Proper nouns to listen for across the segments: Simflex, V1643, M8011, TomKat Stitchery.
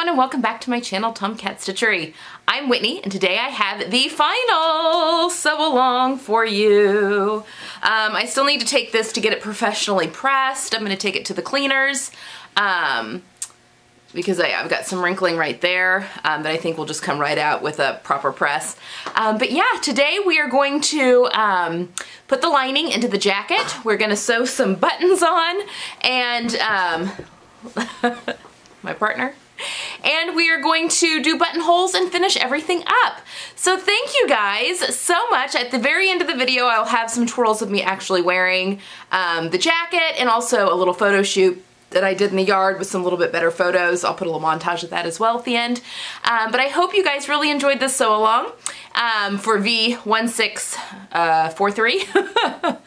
everyone and welcome back to my channel, TomKat Stitchery. I'm Whitney and today I have the final sew along for you. I still need to take this to get it professionally pressed. I'm going to take it to the cleaners because I've got some wrinkling right there that I think will just come right out with a proper press. But yeah, today we are going to put the lining into the jacket. We're going to sew some buttons on and my partner, and we are going to do buttonholes and finish everything up. So thank you guys so much. At the very end of the video, I'll have some twirls of me actually wearing the jacket and also a little photo shoot that I did in the yard with some little bit better photos. I'll put a little montage of that as well at the end. But I hope you guys really enjoyed this sew along for V1643.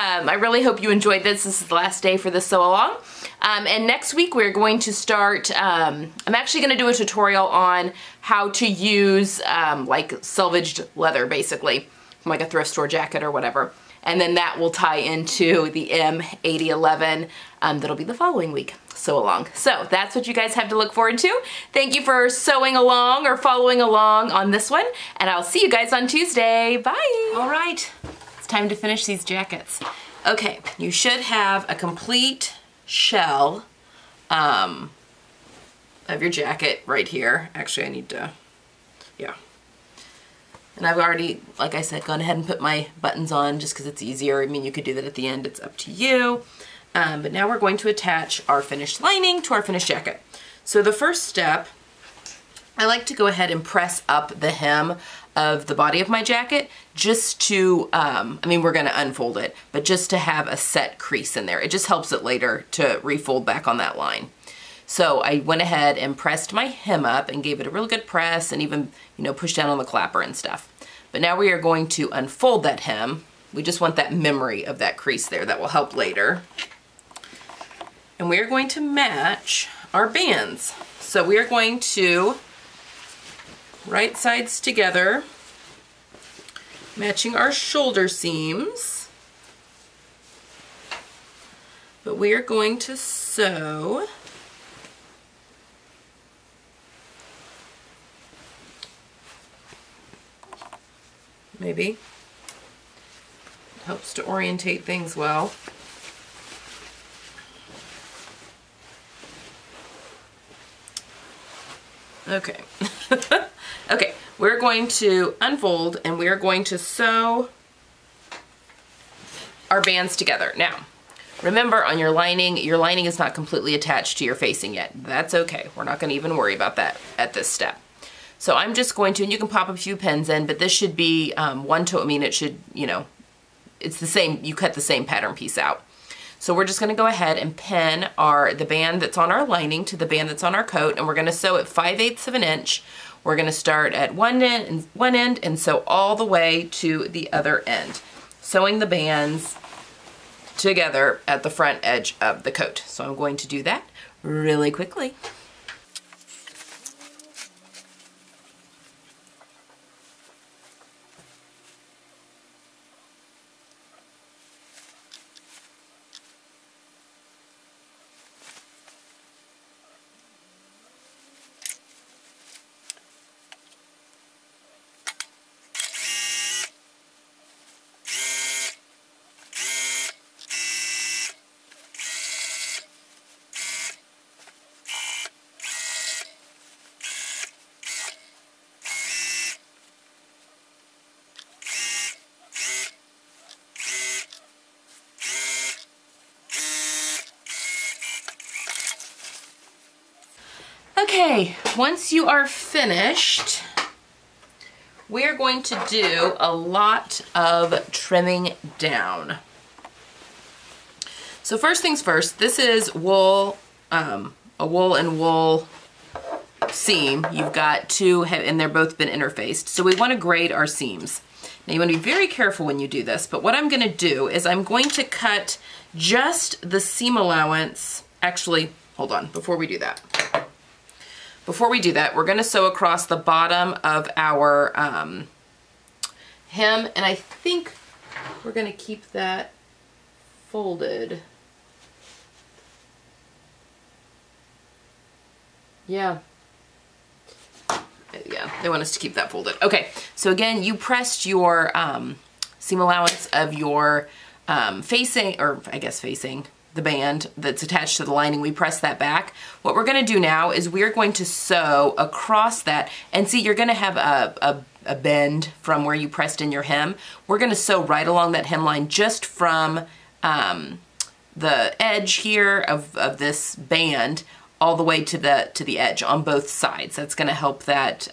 I really hope you enjoyed this. This is the last day for this sew along. And next week we're going to start, I'm actually going to do a tutorial on how to use like selvaged leather basically, from like a thrift store jacket or whatever. And then that will tie into the M8011 that'll be the following week sew along. So that's what you guys have to look forward to. Thank you for sewing along or following along on this one. And I'll see you guys on Tuesday. Bye. All right. It's time to finish these jackets. Okay. You should have a complete shell of your jacket right here. Actually, I need to, yeah. And I've already, like I said, gone ahead and put my buttons on just because it's easier. I mean, you could do that at the end. It's up to you. But now we're going to attach our finished lining to our finished jacket. So the first step, I like to go ahead and press up the hem of the body of my jacket just to, I mean, we're going to unfold it, but just to have a set crease in there. It just helps it later to refold back on that line. So I went ahead and pressed my hem up and gave it a really good press and even, you know, pushed down on the clapper and stuff. But now we are going to unfold that hem. We just want that memory of that crease there. That will help later. And we are going to match our bands. So we are going to right sides together, matching our shoulder seams. But we are going to sew maybe. It helps to orientate things well. Okay. Okay, we're going to unfold and we are going to sew our bands together. Now, remember on your lining is not completely attached to your facing yet. That's okay. We're not going to even worry about that at this step. So I'm just going to, and you can pop a few pins in, but this should be one to, I mean, it should, you know, it's the same, you cut the same pattern piece out. So we're just going to go ahead and pin the band that's on our lining to the band that's on our coat, and we're going to sew it 5/8 of an inch. We're going to start at one end and sew all the way to the other end, sewing the bands together at the front edge of the coat. So I'm going to do that really quickly. Okay, once you are finished, we are going to do a lot of trimming down. So first things first, this is wool, a wool and wool seam. You've got two, and they're both been interfaced. So we want to grade our seams. Now you want to be very careful when you do this, but what I'm going to do is I'm going to cut just the seam allowance. Actually, hold on, before we do that. Before we do that, we're going to sew across the bottom of our hem, and I think we're going to keep that folded. Yeah, yeah, they want us to keep that folded. Okay, so again, you pressed your seam allowance of your facing, or I guess facing, the band that's attached to the lining. We press that back. What we're going to do now is we're going to sew across that, and see, you're going to have a bend from where you pressed in your hem. We're going to sew right along that hemline, just from the edge here of this band all the way to the edge on both sides. That's going to help that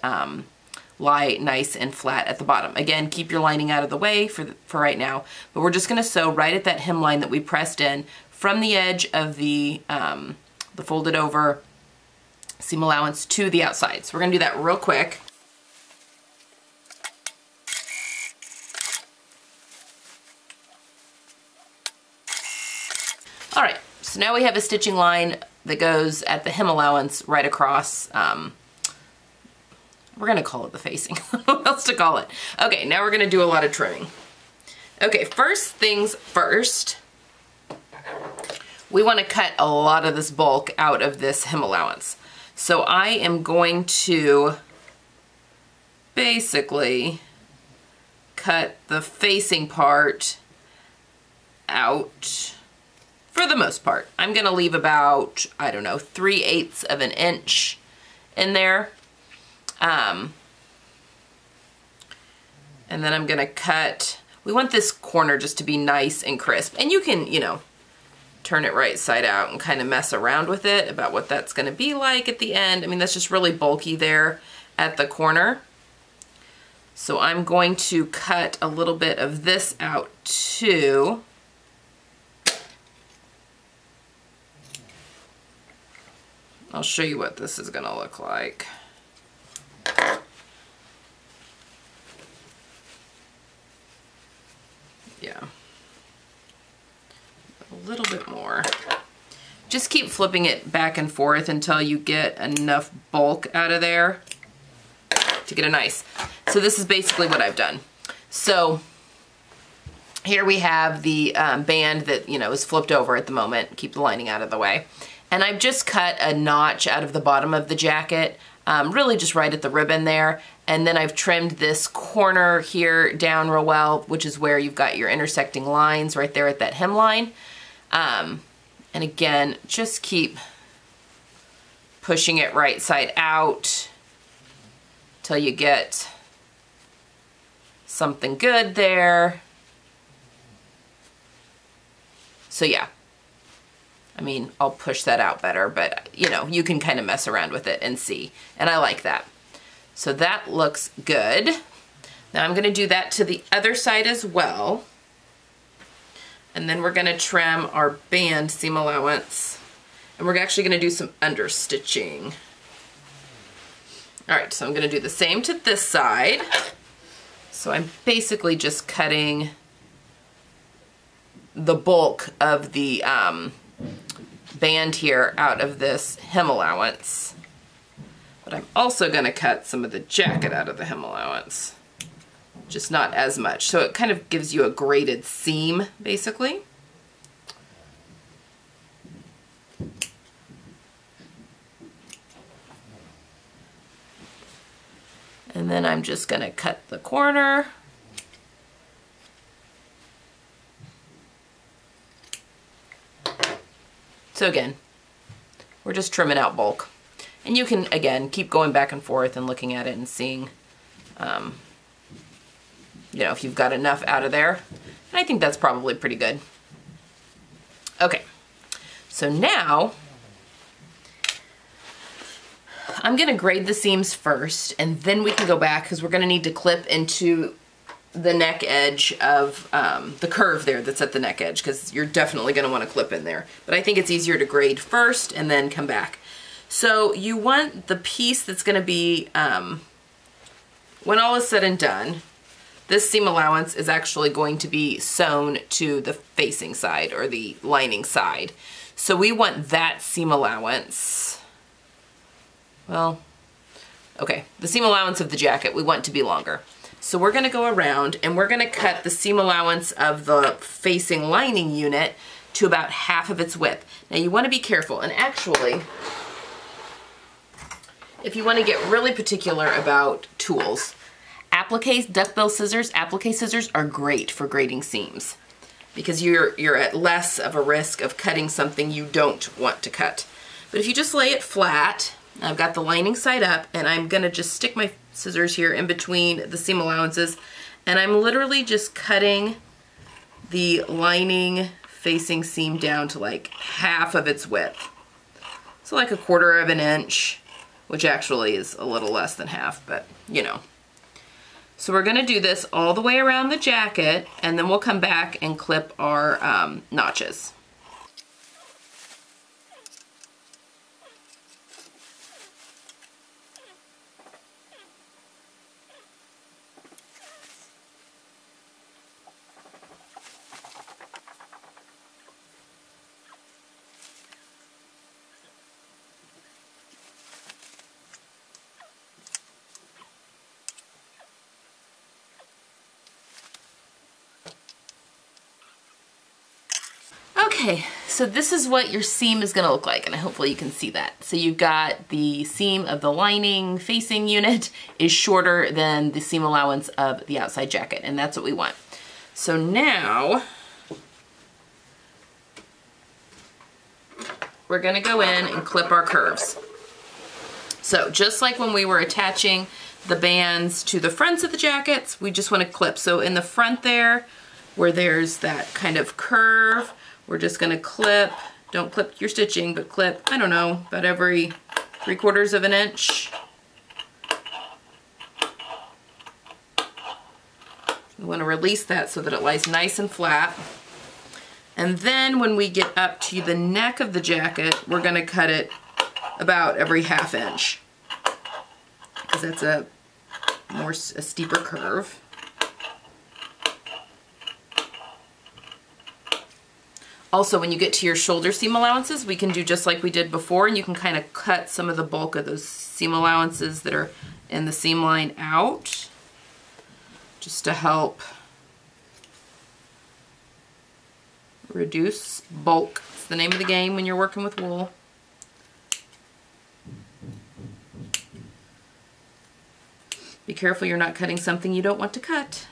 lie nice and flat at the bottom. Again, keep your lining out of the way for right now, but we're just going to sew right at that hemline that we pressed in from the edge of the folded over seam allowance to the outside. So we're going to do that real quick. All right, so now we have a stitching line that goes at the hem allowance right across. We're gonna call it the facing. What else to call it? Okay, now we're gonna do a lot of trimming. Okay, first things first, we wanna cut a lot of this bulk out of this hem allowance. So I am going to basically cut the facing part out for the most part. I'm gonna leave about, I don't know, 3/8 of an inch in there. And then I'm gonna cut, we want this corner just to be nice and crisp, and you can, you know, turn it right side out and kind of mess around with it about what that's gonna be like at the end. I mean, that's just really bulky there at the corner. So I'm going to cut a little bit of this out too. I'll show you what this is gonna look like. Yeah, a little bit more. Just keep flipping it back and forth until you get enough bulk out of there to get a nice. So this is basically what I've done. So here we have the band that, you know, is flipped over at the moment. Keep the lining out of the way. And I've just cut a notch out of the bottom of the jacket, really just right at the ribbon there. And then I've trimmed this corner here down real well, which is where you've got your intersecting lines right there at that hemline. And again, just keep pushing it right side out till you get something good there. So yeah, I mean, I'll push that out better, but you know, you can kind of mess around with it and see, and I like that. So that looks good. Now I'm gonna do that to the other side as well. And then we're gonna trim our band seam allowance. And we're actually gonna do some understitching. All right, so I'm gonna do the same to this side. So I'm basically just cutting the bulk of the band here out of this hem allowance. But I'm also gonna cut some of the jacket out of the hem allowance, just not as much. So it kind of gives you a graded seam, basically. And then I'm just gonna cut the corner. So again, we're just trimming out bulk. And you can, again, keep going back and forth and looking at it and seeing, you know, if you've got enough out of there. And I think that's probably pretty good. Okay, so now I'm gonna grade the seams first, and then we can go back because we're gonna need to clip into the neck edge of the curve there that's at the neck edge, because you're definitely gonna wanna clip in there. But I think it's easier to grade first and then come back. So you want the piece that's gonna be, when all is said and done, this seam allowance is actually going to be sewn to the facing side or the lining side. So we want that seam allowance, well, okay, the seam allowance of the jacket, we want to be longer. So we're gonna go around and we're gonna cut the seam allowance of the facing lining unit to about half of its width. Now you wanna be careful, and actually, If you want to get really particular about tools, appliques, duckbill scissors, applique scissors are great for grading seams because you're at less of a risk of cutting something you don't want to cut. But if you just lay it flat, I've got the lining side up, and I'm gonna just stick my scissors here in between the seam allowances, and I'm literally just cutting the lining facing seam down to like half of its width. So like 1/4 of an inch, which actually is a little less than half, but you know. So we're gonna do this all the way around the jacket, and then we'll come back and clip our notches. Okay, so this is what your seam is gonna look like, and hopefully you can see that. So you've got the seam of the lining facing unit is shorter than the seam allowance of the outside jacket, and that's what we want. So now, we're gonna go in and clip our curves. So just like when we were attaching the bands to the fronts of the jackets, we just wanna clip. So in the front there, where there's that kind of curve, we're just gonna clip, don't clip your stitching, but clip, I don't know, about every 3/4 of an inch. We wanna release that so that it lies nice and flat. And then when we get up to the neck of the jacket, we're gonna cut it about every 1/2 inch, because that's a steeper curve. Also, when you get to your shoulder seam allowances, we can do just like we did before, and you can kind of cut some of the bulk of those seam allowances that are in the seam line out, just to help reduce bulk. It's the name of the game when you're working with wool. Be careful you're not cutting something you don't want to cut.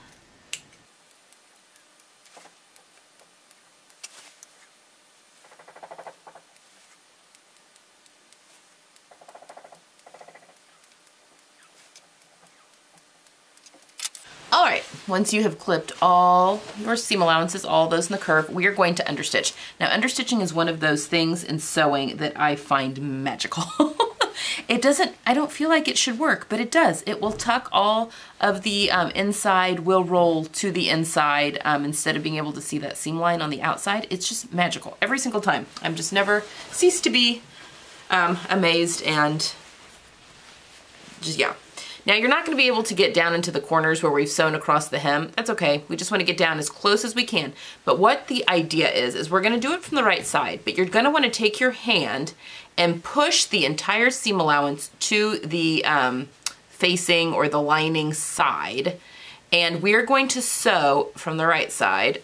Once you have clipped all your seam allowances, all those in the curve, we are going to understitch. Now, understitching is one of those things in sewing that I find magical. It doesn't, I don't feel like it should work, but it does. It will tuck all of the inside, will roll to the inside instead of being able to see that seam line on the outside. It's just magical every single time. I'm just never cease to be amazed and just, yeah. Now you're not gonna be able to get down into the corners where we've sewn across the hem. That's okay, we just wanna get down as close as we can. But what the idea is we're gonna do it from the right side, but you're gonna wanna take your hand and push the entire seam allowance to the facing or the lining side. And we're going to sew from the right side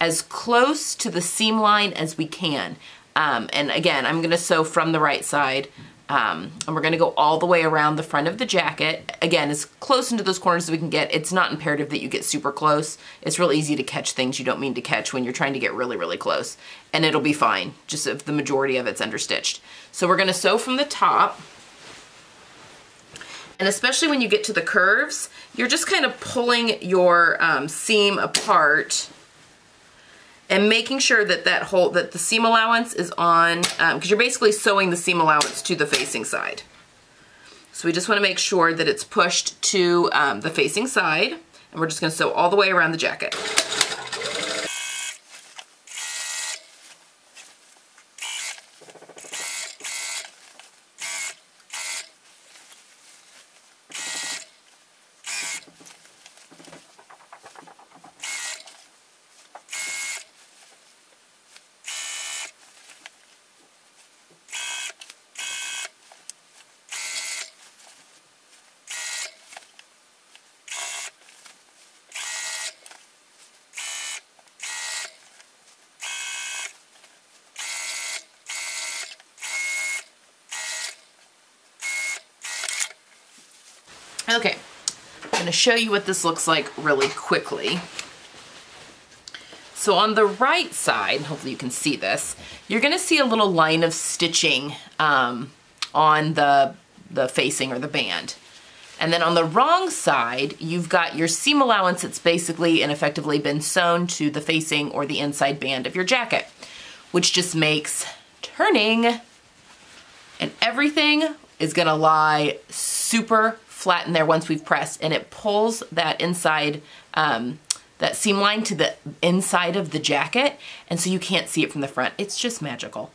as close to the seam line as we can. And again, I'm gonna sew from the right side. And we're gonna go all the way around the front of the jacket. Again, as close into those corners as we can get. It's not imperative that you get super close. It's real easy to catch things you don't mean to catch when you're trying to get really, really close. And it'll be fine, just if the majority of it's understitched. So we're gonna sew from the top. And especially when you get to the curves, you're just kind of pulling your seam apart and making sure that the seam allowance is on, because you're basically sewing the seam allowance to the facing side. So we just wanna make sure that it's pushed to the facing side, and we're just gonna sew all the way around the jacket. Okay, I'm going to show you what this looks like really quickly. So on the right side, hopefully you can see this, you're going to see a little line of stitching on the facing or the band. And then on the wrong side, you've got your seam allowance that's basically and effectively been sewn to the facing or the inside band of your jacket, which just makes turning and everything is gonna lie super flat in there once we've pressed, and it pulls that inside, that seam line to the inside of the jacket, and so you can't see it from the front. It's just magical.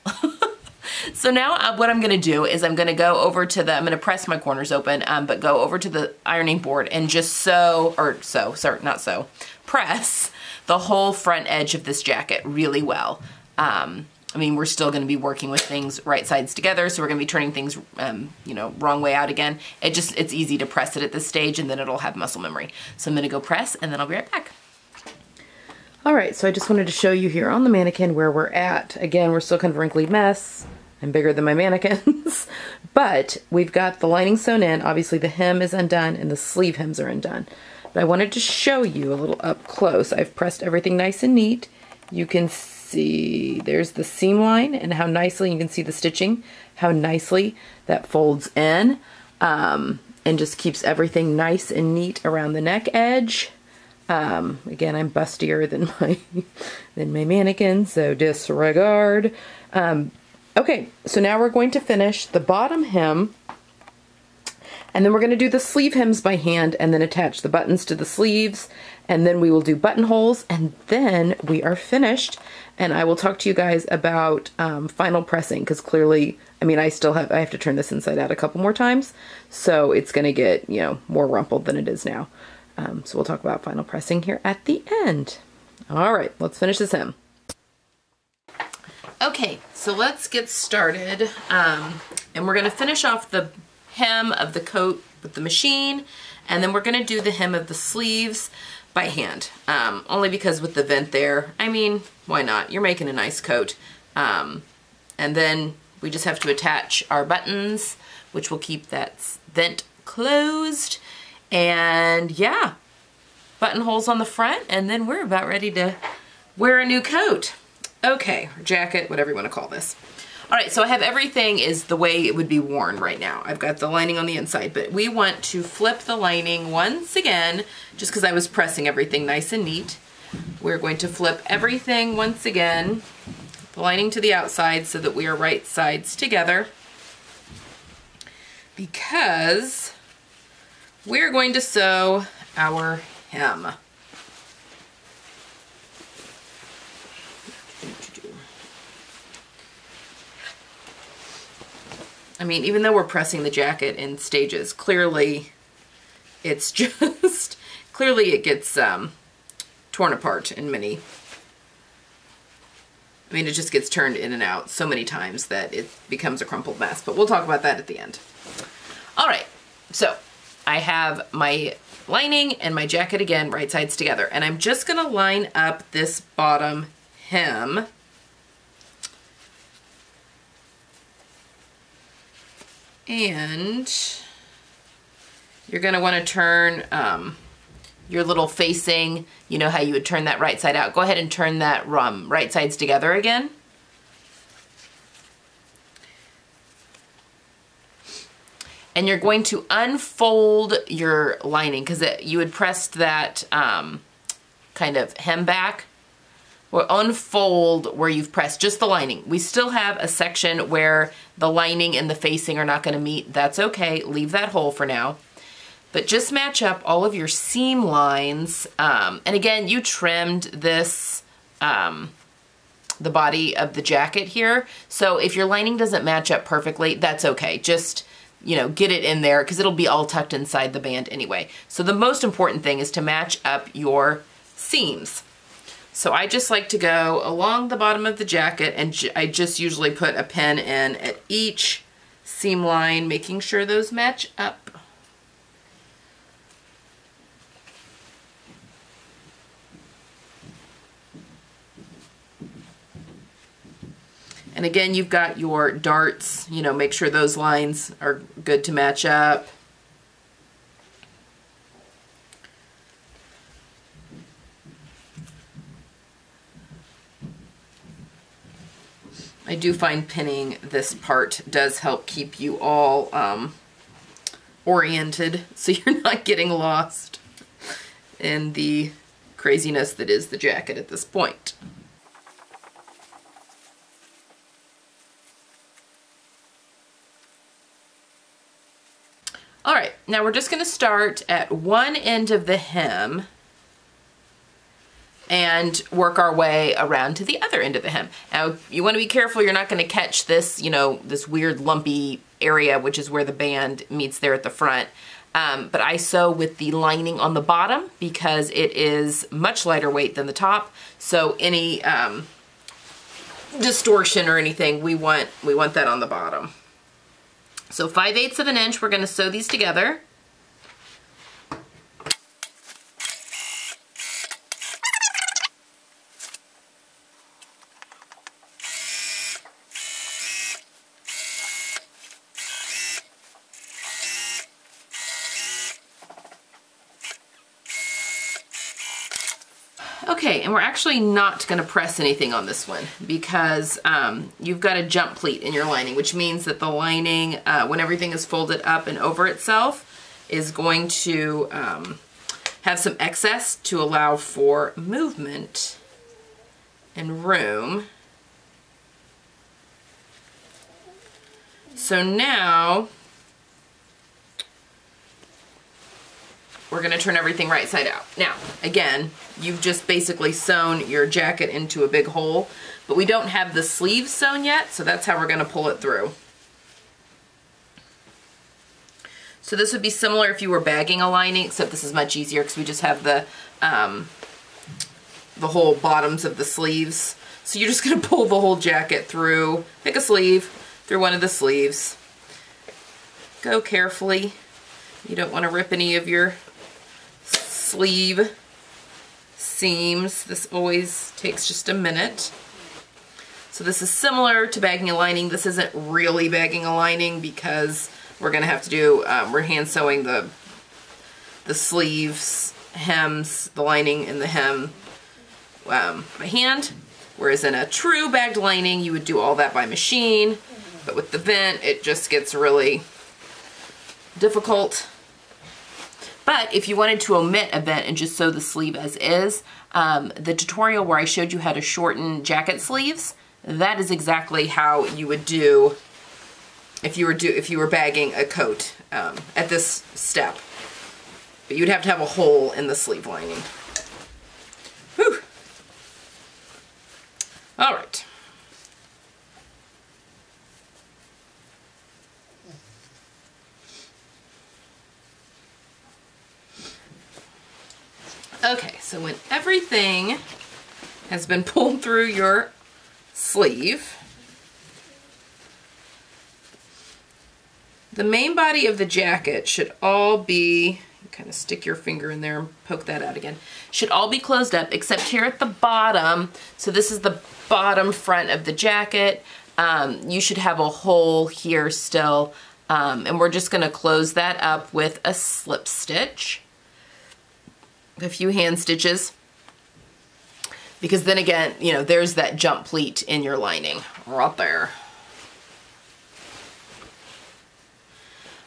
So now what I'm gonna do is I'm gonna go over to the, I'm gonna press my corners open, but go over to the ironing board and just press the whole front edge of this jacket really well. I mean, we're still gonna be working with things right sides together, so we're gonna be turning things, you know, wrong way out again. It's easy to press it at this stage, and then it'll have muscle memory. So I'm gonna go press, and then I'll be right back. All right, so I just wanted to show you here on the mannequin where we're at. Again, we're still kind of a wrinkly mess. I'm bigger than my mannequins. But we've got the lining sewn in. Obviously the hem is undone and the sleeve hems are undone. But I wanted to show you a little up close. I've pressed everything nice and neat. You can see there's the seam line and how nicely, you can see the stitching, how nicely that folds in and just keeps everything nice and neat around the neck edge. Again, I'm bustier than my mannequin, so disregard. Okay, so now we're going to finish the bottom hem, and then we're going to do the sleeve hems by hand, and then attach the buttons to the sleeves, and then we will do buttonholes, and then we are finished. And I will talk to you guys about final pressing, because clearly, I mean, I have to turn this inside out a couple more times, so it's going to get, you know, more rumpled than it is now. So we'll talk about final pressing here at the end. All right, let's finish this hem. Okay, so let's get started. And we're gonna finish off the hem of the coat with the machine, and then we're gonna do the hem of the sleeves by hand. Only because with the vent there, I mean, why not? You're making a nice coat. And then we just have to attach our buttons, which will keep that vent closed. And yeah, buttonholes on the front, and then we're about ready to wear a new coat. Okay, or jacket, whatever you want to call this. All right, so I have everything is the way it would be worn right now. I've got the lining on the inside, but we want to flip the lining once again, just because I was pressing everything nice and neat. We're going to flip everything once again, the lining to the outside, so that we are right sides together, because we're going to sew our hem. I mean, even though we're pressing the jacket in stages, clearly it's just, clearly it gets torn apart in many, I mean, it just gets turned in and out so many times that it becomes a crumpled mess, but we'll talk about that at the end. All right, so I have my lining and my jacket again, right sides together. And I'm just gonna line up this bottom hem. And you're gonna wanna turn your little facing, you know how you would turn that right side out. Go ahead and turn that right sides together again. And you're going to unfold your lining, because you had pressed that kind of hem back. Well, unfold where you've pressed just the lining. We still have a section where the lining and the facing are not going to meet. That's okay. Leave that hole for now. But just match up all of your seam lines. And again, you trimmed this, the body of the jacket here. So if your lining doesn't match up perfectly, that's okay. Just, you know, get it in there, because it'll be all tucked inside the band anyway. So the most important thing is to match up your seams. So I just like to go along the bottom of the jacket, and I just usually put a pin in at each seam line, making sure those match up. And again, you've got your darts, you know, make sure those lines are good to match up. I do find pinning this part does help keep you all oriented, so you're not getting lost in the craziness that is the jacket at this point. All right, now we're just going to start at one end of the hem and work our way around to the other end of the hem. Now, you want to be careful you're not going to catch this, you know, this weird lumpy area, which is where the band meets there at the front. But I sew with the lining on the bottom because it is much lighter weight than the top. So any distortion or anything, we want that on the bottom. So 5/8 of an inch, we're going to sew these together. Okay, and we're actually not going to press anything on this one because you've got a jump pleat in your lining, which means that the lining, when everything is folded up and over itself, is going to have some excess to allow for movement and room. So now we're going to turn everything right side out. Now, again, you've just basically sewn your jacket into a big hole, but we don't have the sleeves sewn yet, so that's how we're going to pull it through. So this would be similar if you were bagging a lining, except this is much easier because we just have the whole bottoms of the sleeves. So you're just going to pull the whole jacket through, pick a sleeve, through one of the sleeves. Go carefully. You don't want to rip any of your sleeve seams. This always takes just a minute. So this is similar to bagging a lining. This isn't really bagging a lining because we're going to have to do, we're hand sewing the sleeves, hems, the lining and the hem by hand. Whereas in a true bagged lining, you would do all that by machine. But with the vent, it just gets really difficult. But if you wanted to omit a vent and just sew the sleeve as is, the tutorial where I showed you how to shorten jacket sleeves, that is exactly how you would do if you were bagging a coat at this step. But you'd have to have a hole in the sleeve lining. Whew. All right. Okay, so when everything has been pulled through your sleeve, the main body of the jacket should all be, kind of stick your finger in there and poke that out again, should all be closed up except here at the bottom. So this is the bottom front of the jacket. You should have a hole here still, and we're just gonna close that up with a slip stitch. A few hand stitches, because then again, you know, there's that jump pleat in your lining right there.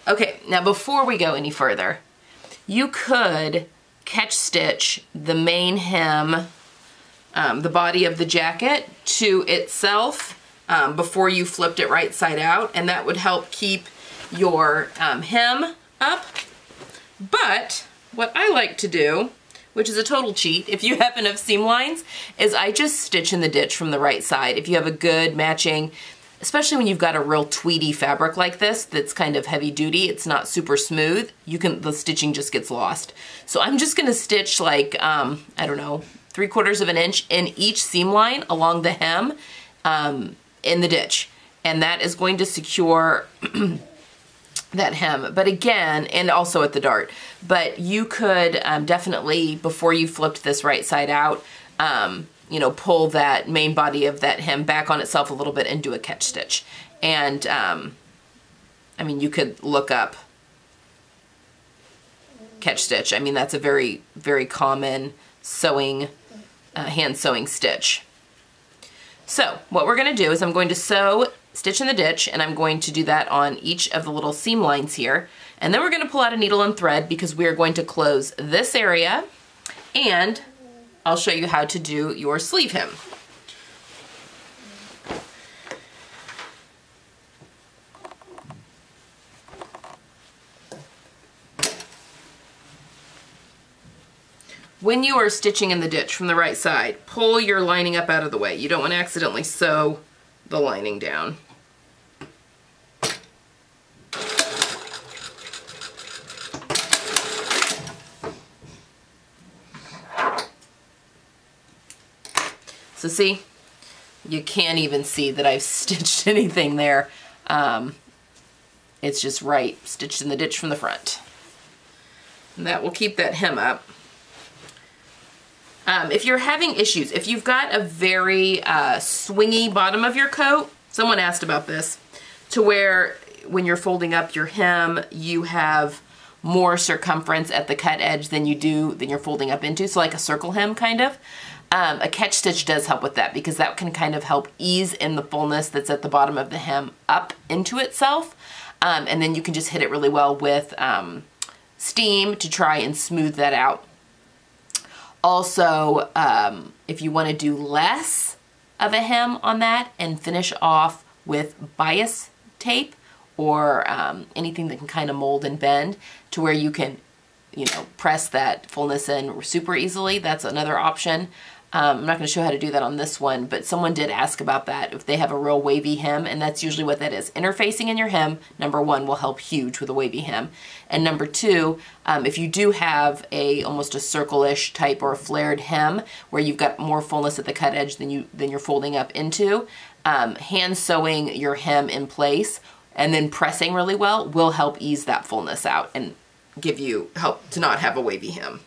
Okay, now before we go any further, you could catch stitch the main hem, the body of the jacket to itself before you flipped it right side out, and that would help keep your hem up. But what I like to do, which is a total cheat if you have enough seam lines, is I just stitch in the ditch from the right side. If you have a good matching, especially when you've got a real tweedy fabric like this that's kind of heavy duty, it's not super smooth, you can, the stitching just gets lost. So I'm just gonna stitch like, I don't know, 3/4 of an inch in each seam line along the hem in the ditch. And that is going to secure that hem, but again, and also at the dart, but you could definitely, before you flipped this right side out, you know, pull that main body of that hem back on itself a little bit and do a catch stitch. And I mean, you could look up catch stitch. I mean, that's a very, very common sewing, hand sewing stitch. So what we're going to do is I'm going to sew Stitch in the Ditch, and I'm going to do that on each of the little seam lines here. And then we're going to pull out a needle and thread because we are going to close this area, and I'll show you how to do your sleeve hem. When you are stitching in the ditch from the right side, pull your lining up out of the way. You don't want to accidentally sew the lining down. So see, you can't even see that I've stitched anything there. It's just right, stitched in the ditch from the front. And that will keep that hem up. If you're having issues, if you've got a very swingy bottom of your coat, someone asked about this, to where when you're folding up your hem, you have more circumference at the cut edge than you're folding up into, so like a circle hem kind of. A catch stitch does help with that because that can kind of help ease in the fullness that's at the bottom of the hem up into itself, and then you can just hit it really well with steam to try and smooth that out. Also, if you want to do less of a hem on that and finish off with bias tape or anything that can kind of mold and bend to where you can, you know, press that fullness in super easily, that's another option. I'm not going to show how to do that on this one, but someone did ask about that if they have a real wavy hem, and that's usually what that is. Interfacing in your hem, number one, will help huge with a wavy hem. And number two, if you do have almost a circle-ish type or a flared hem where you've got more fullness at the cut edge than you're folding up into, hand sewing your hem in place and then pressing really well will help ease that fullness out and give you help to not have a wavy hem.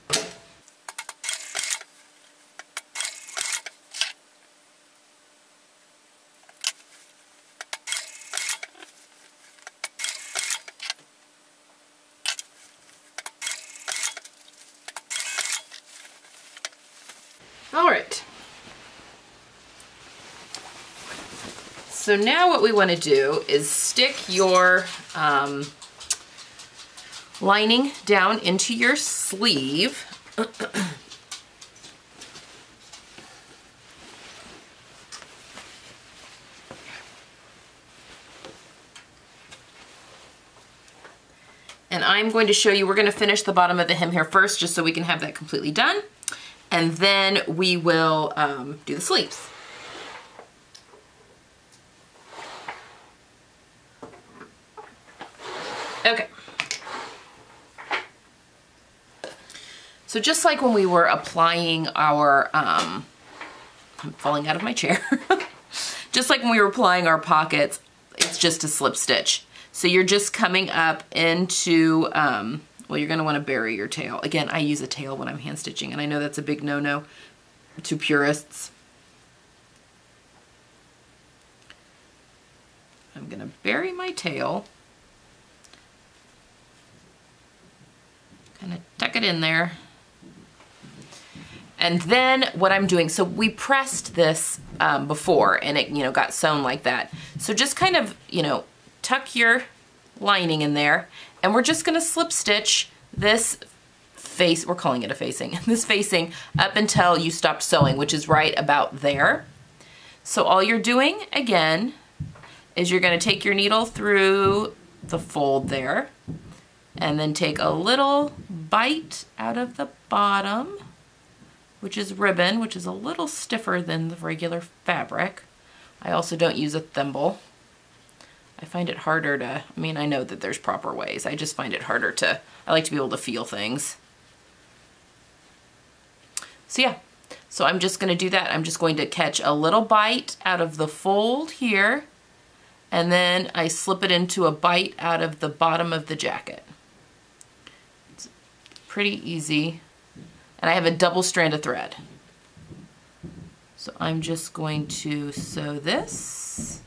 So now what we want to do is stick your lining down into your sleeve. And I'm going to show you, we're going to finish the bottom of the hem here first just so we can have that completely done. And then we will do the sleeves. So just like when we were applying our, I'm falling out of my chair. Just like when we were applying our pockets, it's just a slip stitch. So you're just coming up into, well, you're gonna wanna bury your tail. Again, I use a tail when I'm hand stitching, and I know that's a big no-no to purists. I'm gonna bury my tail. Kinda tuck it in there. And then what I'm doing, so we pressed this before and it, you know, got sewn like that. So just kind of, you know, tuck your lining in there, and we're just gonna slip stitch this face, we're calling it a facing, this facing up until you stop sewing, which is right about there. So all you're doing again is you're gonna take your needle through the fold there and then take a little bite out of the bottom, which is ribbon, which is a little stiffer than the regular fabric. I also don't use a thimble. I find it harder to, I mean, I know that there's proper ways. I just find it harder to, I like to be able to feel things. So yeah, so I'm just gonna do that. I'm just going to catch a little bite out of the fold here, and then I slip it into a bite out of the bottom of the jacket. It's pretty easy. And I have a double strand of thread. So I'm just going to sew this.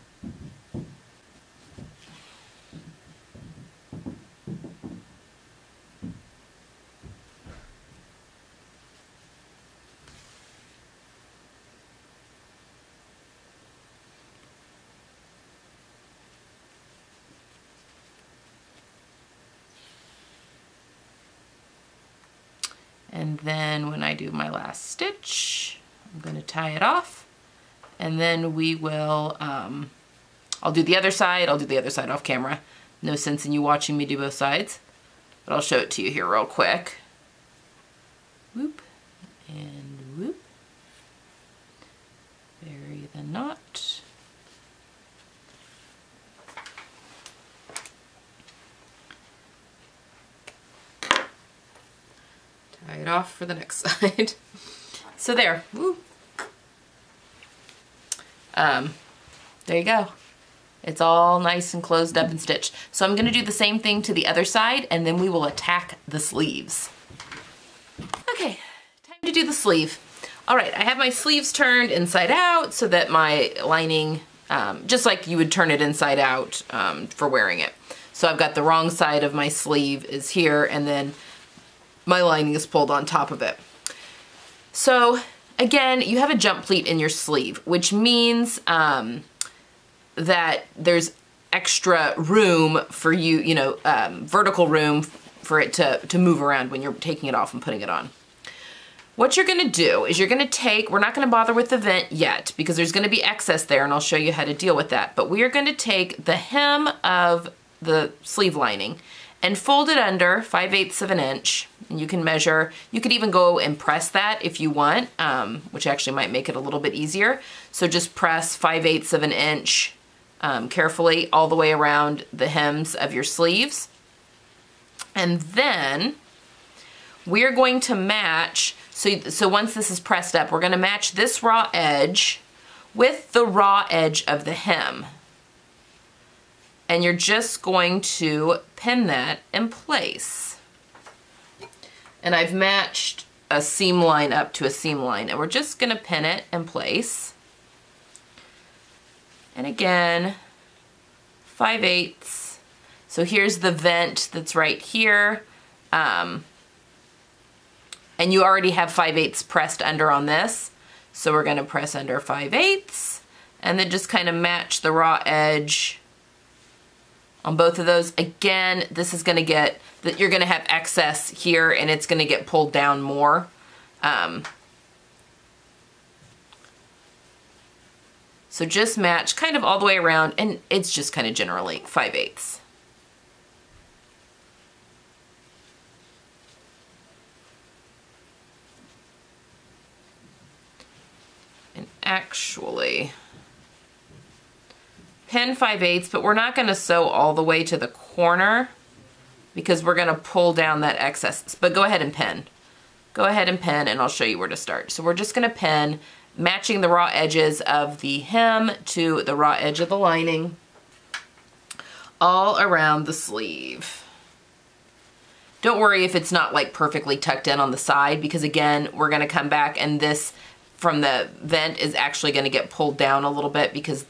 And then when I do my last stitch, I'm going to tie it off, and then we will, I'll do the other side. I'll do the other side off camera. No sense in you watching me do both sides, but I'll show it to you here real quick. Whoop and whoop. Bury the knot. Tie it off for the next side. So there. Woo. There you go. It's all nice and closed up and stitched. So I'm going to do the same thing to the other side, and then we will attack the sleeves. Okay, time to do the sleeve. All right, I have my sleeves turned inside out so that my lining, just like you would turn it inside out for wearing it. So I've got the wrong side of my sleeve is here, and then my lining is pulled on top of it. So again, you have a jump pleat in your sleeve, which means that there's extra room for you, vertical room for it to move around when you're taking it off and putting it on. What you're gonna do is you're gonna take, we're not gonna bother with the vent yet because there's gonna be excess there and I'll show you how to deal with that, but we are gonna take the hem of the sleeve lining and fold it under 5/8 of an inch. And you can measure, you could even go and press that if you want, which actually might make it a little bit easier. So just press 5/8 of an inch carefully all the way around the hems of your sleeves. And then we're going to match, so once this is pressed up, we're gonna match this raw edge with the raw edge of the hem. And you're just going to pin that in place. And I've matched a seam line up to a seam line, and we're just gonna pin it in place. And again, 5/8. So here's the vent that's right here. And you already have 5/8 pressed under on this. So we're gonna press under 5/8 and then just kind of match the raw edge on both of those. Again, this is gonna get, that you're gonna have excess here and it's gonna get pulled down more. So just match kind of all the way around, and it's just kind of generally 5/8. And actually, pin 5/8, but we're not gonna sew all the way to the corner because we're gonna pull down that excess, but go ahead and pin. Go ahead and pin, and I'll show you where to start. So we're just gonna pin, matching the raw edges of the hem to the raw edge of the lining all around the sleeve. Don't worry if it's not like perfectly tucked in on the side, because again, we're gonna come back and this from the vent is actually gonna get pulled down a little bit because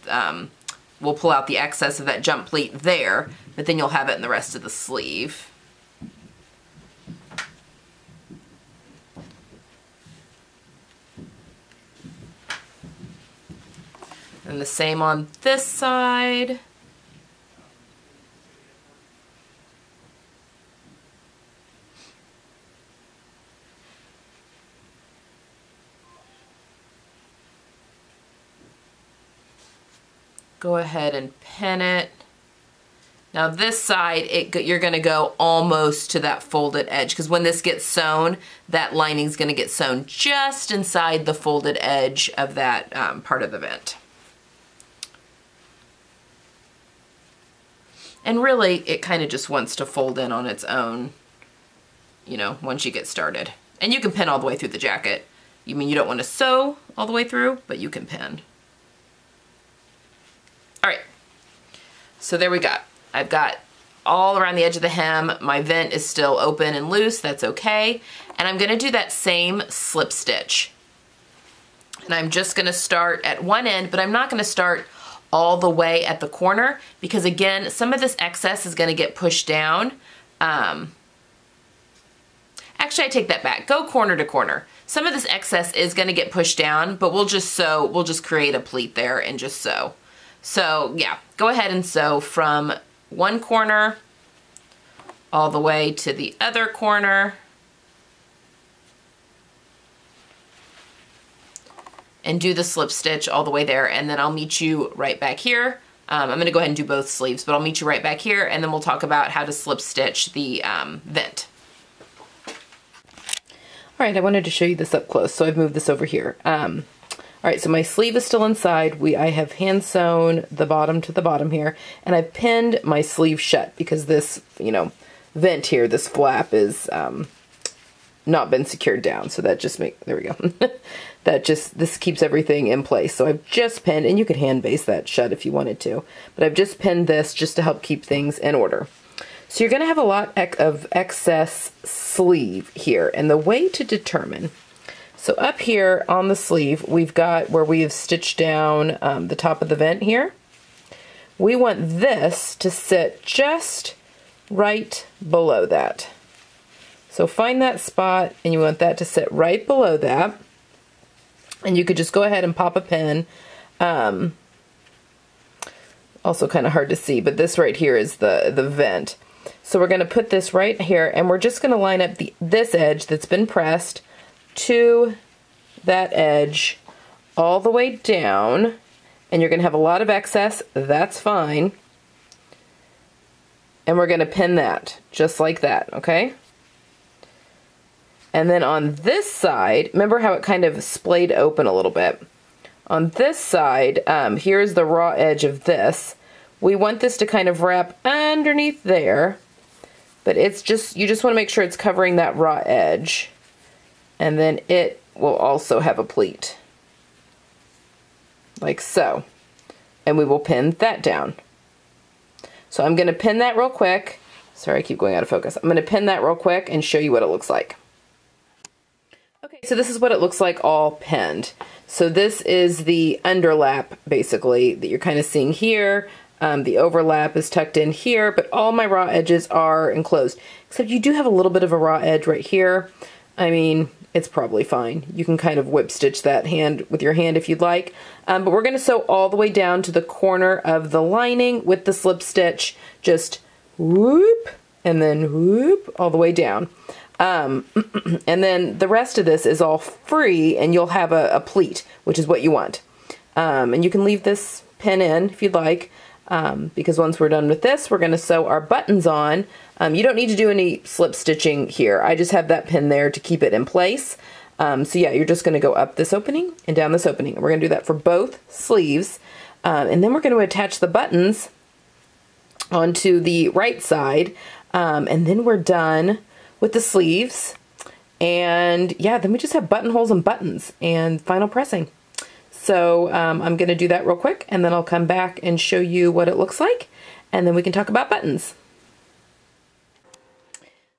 we'll pull out the excess of that jump pleat there, but then you'll have it in the rest of the sleeve. And the same on this side. Go ahead and pin it. Now this side, you're gonna go almost to that folded edge, because when this gets sewn, that lining's gonna get sewn just inside the folded edge of that part of the vent. And really, it kind of just wants to fold in on its own, once you get started. And you can pin all the way through the jacket. You mean you don't want to sew all the way through, but you can pin. All right, so there we go. I've got all around the edge of the hem. My vent is still open and loose, that's okay. And I'm gonna do that same slip stitch. And I'm just gonna start at one end, but I'm not gonna start all the way at the corner because again, some of this excess is gonna get pushed down. Actually, I take that back, go corner to corner. Some of this excess is gonna get pushed down, but we'll just create a pleat there and just sew. So yeah, go ahead and sew from one corner all the way to the other corner. and do the slip stitch all the way there, and then I'll meet you right back here. I'm gonna go ahead and do both sleeves, but I'll meet you right back here, and then we'll talk about how to slip stitch the vent. All right, I wanted to show you this up close, so I've moved this over here. All right, so my sleeve is still inside. I have hand sewn the bottom to the bottom here, and I've pinned my sleeve shut because this, vent here, this flap is not been secured down, so that just there we go. This keeps everything in place. So I've just pinned, and you could hand baste that shut if you wanted to, but I've just pinned this just to help keep things in order. So you're gonna have a lot of excess sleeve here, and the way to determine, so up here on the sleeve, we've got where we have stitched down the top of the vent here. We want this to sit just right below that. So find that spot, and you want that to sit right below that. And you could just go ahead and pop a pin. Also kind of hard to see, but this right here is the vent. So we're gonna put this right here, and we're just gonna line up this edge that's been pressed to that edge all the way down. And you're gonna have a lot of excess, that's fine. And we're gonna pin that, just like that, okay? And then on this side, remember how it kind of splayed open a little bit. On this side, here's the raw edge of this. We want this to kind of wrap underneath there, but it's just, you just wanna make sure it's covering that raw edge. And then it will also have a pleat, like so. And we will pin that down. So I'm gonna pin that real quick. Sorry, I keep going out of focus. I'm gonna pin that real quick and show you what it looks like. Okay, so this is what it looks like all pinned. So this is the underlap, basically, that you're kind of seeing here. The overlap is tucked in here, but all my raw edges are enclosed. Except you do have a little bit of a raw edge right here. I mean, it's probably fine. You can kind of whip stitch that hand with your hand if you'd like. But we're gonna sew all the way down to the corner of the lining with the slip stitch. Just whoop, and then whoop, all the way down. And then the rest of this is all free, and you'll have a pleat, which is what you want. And you can leave this pin in if you'd like, because once we're done with this, we're gonna sew our buttons on. You don't need to do any slip stitching here. I just have that pin there to keep it in place. So yeah, you're just gonna go up this opening and down this opening. We're gonna do that for both sleeves. And then we're gonna attach the buttons onto the right side. And then we're done with the sleeves, and yeah, then we just have buttonholes and buttons and final pressing. So I'm gonna do that real quick, and then I'll come back and show you what it looks like, and then we can talk about buttons.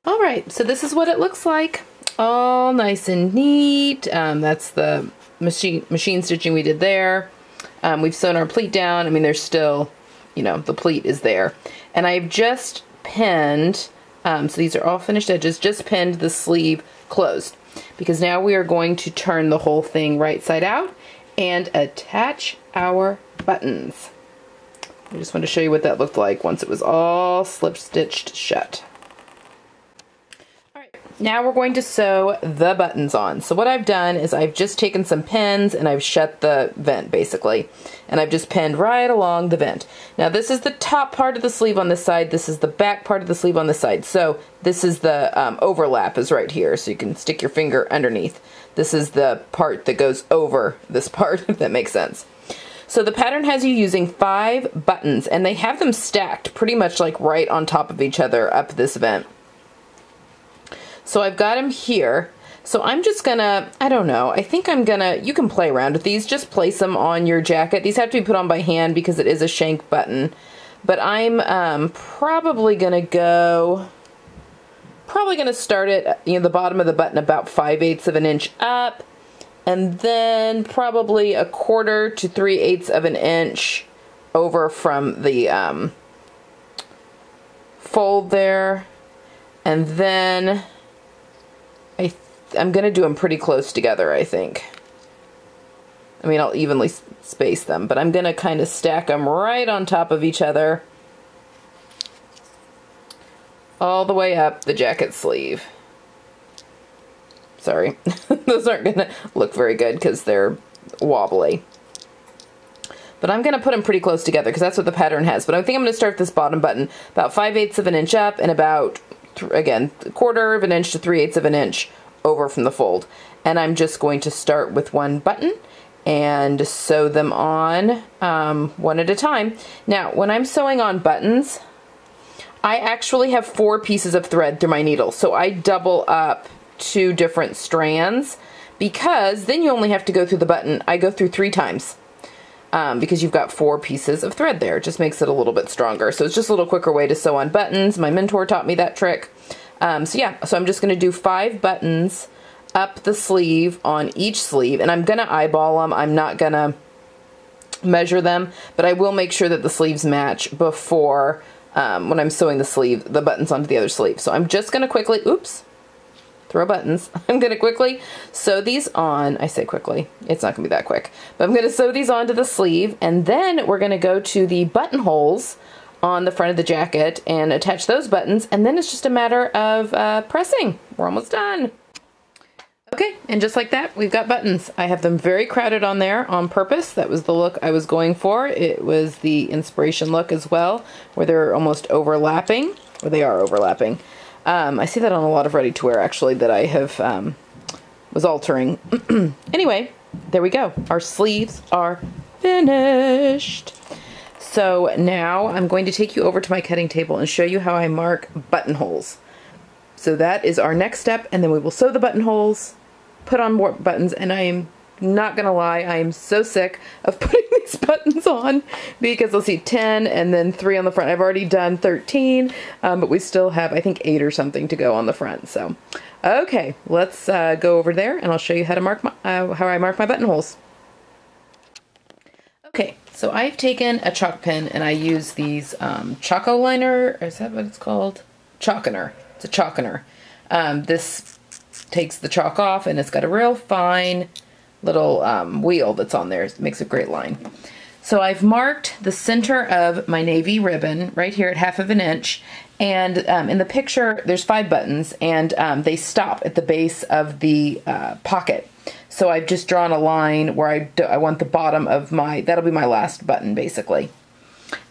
All right, so this is what it looks like, all nice and neat. That's the machine stitching we did there. We've sewn our pleat down. I mean, there's still, the pleat is there. And I've just pinned, so these are all finished edges, just pinned the sleeve closed, because now we are going to turn the whole thing right side out and attach our buttons. I just wanted to show you what that looked like once it was all slip stitched shut. All right, now we're going to sew the buttons on. So what I've done is I've just taken some pins and I've shut the vent basically, and I've just pinned right along the vent. Now this is the top part of the sleeve on this side, this is the back part of the sleeve on this side. So this is the overlap is right here, so you can stick your finger underneath. This is the part that goes over this part, if that makes sense. So the pattern has you using 5 buttons, and they have them stacked pretty much like right on top of each other up this vent. So I've got them here. So I'm just gonna, you can play around with these, just place them on your jacket. These have to be put on by hand because it is a shank button. But I'm probably gonna go, start at the bottom of the button about 5/8 of an inch up, and then probably 1/4 to 3/8 of an inch over from the fold there, and then I'm gonna do them pretty close together, I think. I mean, I'll evenly space them, but I'm gonna kind of stack them right on top of each other all the way up the jacket sleeve. Sorry, those aren't gonna look very good because they're wobbly. But I'm going to put them pretty close together because that's what the pattern has. But I think I'm going to start this bottom button about 5/8 of an inch up and about, again, 1/4 of an inch to 3/8 of an inch over from the fold. And I'm just going to start with one button and sew them on one at a time. Now, when I'm sewing on buttons, I actually have 4 pieces of thread through my needle. So I double up 2 different strands because then you only have to go through the button. I go through 3 times. Because you've got 4 pieces of thread there. It just makes it a little bit stronger. So it's just a little quicker way to sew on buttons. My mentor taught me that trick. So yeah, so I'm just gonna do 5 buttons up the sleeve on each sleeve, and I'm gonna eyeball them. I'm not gonna measure them, but I will make sure that the sleeves match before, when I'm sewing the sleeve, the buttons onto the other sleeve. So I'm just gonna quickly, oops, throw buttons. I'm gonna quickly sew these on. I say quickly, it's not gonna be that quick, but I'm gonna sew these onto the sleeve, and then we're gonna go to the buttonholes on the front of the jacket and attach those buttons, and then it's just a matter of pressing. We're almost done. Okay, and just like that, we've got buttons. I have them very crowded on there on purpose. That was the look I was going for. It was the inspiration look as well, where they're almost overlapping, or they are overlapping. I see that on a lot of ready-to-wear, actually, that I have, was altering. Anyway, there we go. Our sleeves are finished. So now I'm going to take you over to my cutting table and show you how I mark buttonholes. So that is our next step, and then we will sew the buttonholes, put on more buttons, and I am not gonna lie, I am so sick of putting these buttons on because you'll see 10 and then 3 on the front. I've already done 13, but we still have, I think, 8 or something to go on the front. So, okay, let's go over there and I'll show you how to mark my, how I mark my buttonholes. Okay, so I've taken a chalk pen and I use these Choco Liner, is that what it's called? Chalkiner. It's a chalkiner. This takes the chalk off and it's got a real fine little wheel that's on there. It makes a great line. So I've marked the center of my navy ribbon right here at 1/2 of an inch, and in the picture there's 5 buttons, and they stop at the base of the pocket. So I've just drawn a line where I want the bottom of my, that'll be my last button basically.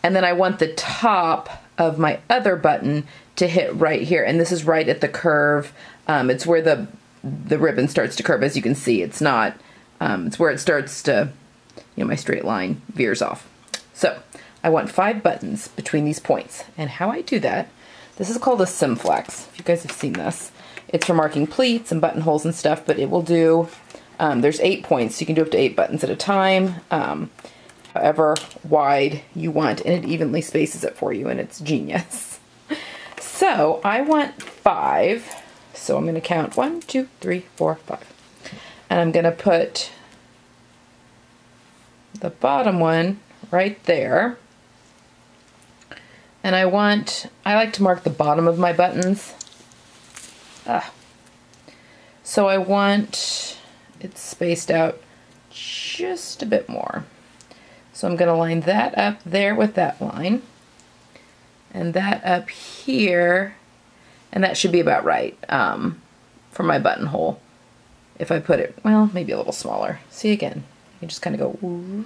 And then I want the top of my other button to hit right here, and this is right at the curve. It's where the ribbon starts to curve, as you can see. It's not, it's where it starts to, you know, my straight line veers off. So I want 5 buttons between these points, and how I do that, this is called a Simflex, if you guys have seen this. It's for marking pleats and buttonholes and stuff, but it will do, there's 8 points, so you can do up to 8 buttons at a time, however wide you want, and it evenly spaces it for you, and it's genius. So I want 5, so I'm going to count 1, 2, 3, 4, 5, and I'm going to put the bottom one right there, and I want, I like to mark the bottom of my buttons, so I want it spaced out just a bit more, so I'm going to line that up there with that line, and that up here, and that should be about right for my buttonhole. If I put it, well, maybe a little smaller. See, again, you can just kind of go whoosh.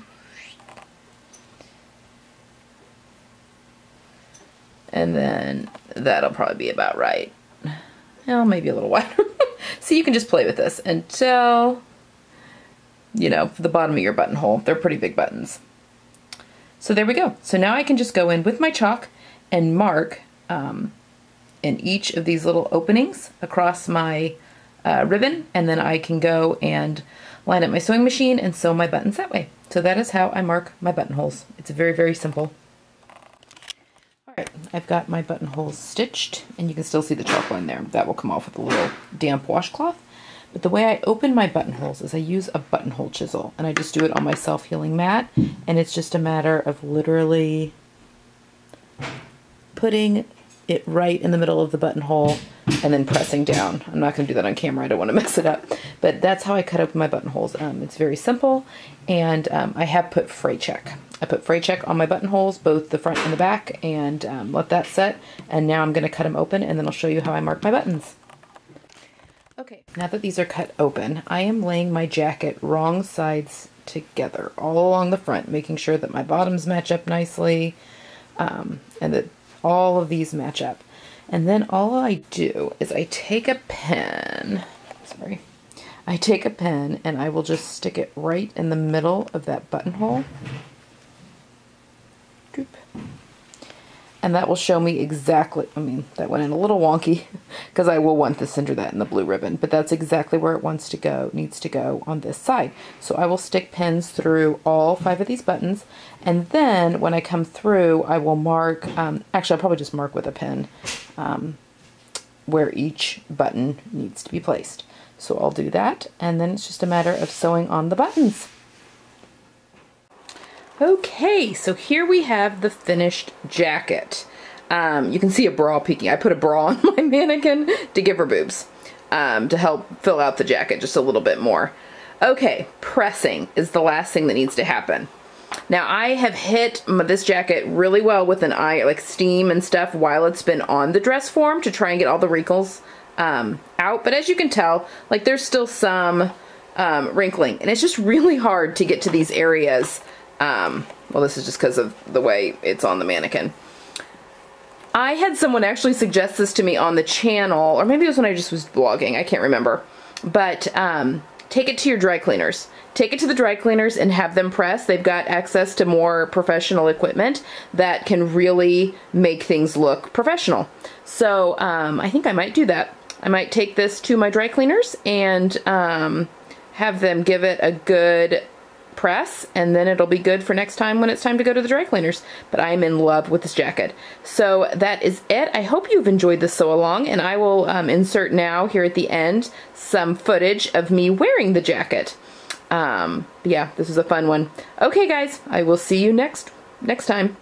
And then that'll probably be about right. Well, maybe a little wider. So you can just play with this until, you know, the bottom of your buttonhole. They're pretty big buttons. So there we go. So now I can just go in with my chalk and mark in each of these little openings across my ribbon, and then I can go and line up my sewing machine and sew my buttons that way. So that is how I mark my buttonholes. It's very, very simple. All right, I've got my buttonholes stitched, and you can still see the chalk line there. That will come off with a little damp washcloth. But the way I open my buttonholes is I use a buttonhole chisel, and I just do it on my self-healing mat, and it's just a matter of literally putting it right in the middle of the buttonhole and then pressing down. I'm not going to do that on camera. I don't want to mess it up. But that's how I cut open my buttonholes. It's very simple, and I have put fray check. I put fray check on my buttonholes, both the front and the back, and let that set. And now I'm going to cut them open, and then I'll show you how I mark my buttons. Okay, now that these are cut open, I am laying my jacket wrong sides together all along the front, making sure that my bottoms match up nicely, and that all of these match up. And then all I do is I take a pen, and I will just stick it right in the middle of that buttonhole. Doop. And that will show me exactly, I mean, that went in a little wonky because I will want the center that in the blue ribbon, but that's exactly where it wants to go, needs to go on this side. So I will stick pins through all 5 of these buttons, and then when I come through, I will mark, actually I'll probably just mark with a pen where each button needs to be placed. So I'll do that, and then it's just a matter of sewing on the buttons. Okay, so here we have the finished jacket. You can see a bra peeking. I put a bra on my mannequin to give her boobs, to help fill out the jacket just a little bit more. Okay, pressing is the last thing that needs to happen. Now I have hit this jacket really well with an eye, like steam and stuff, while it's been on the dress form to try and get all the wrinkles out. But as you can tell, like there's still some wrinkling, and it's just really hard to get to these areas. Well, this is just because of the way it's on the mannequin. I had someone actually suggest this to me on the channel, or maybe it was when I just was blogging, I can't remember. But take it to your dry cleaners. Take it to the dry cleaners and have them press. They've got access to more professional equipment that can really make things look professional. So I think I might do that. I might take this to my dry cleaners and have them give it a good press, and then it'll be good for next time when it's time to go to the dry cleaners. But I'm in love with this jacket. So that is it. I hope you've enjoyed this sew along, and I will insert now here at the end some footage of me wearing the jacket. Yeah, this is a fun one. Okay guys, I will see you next time.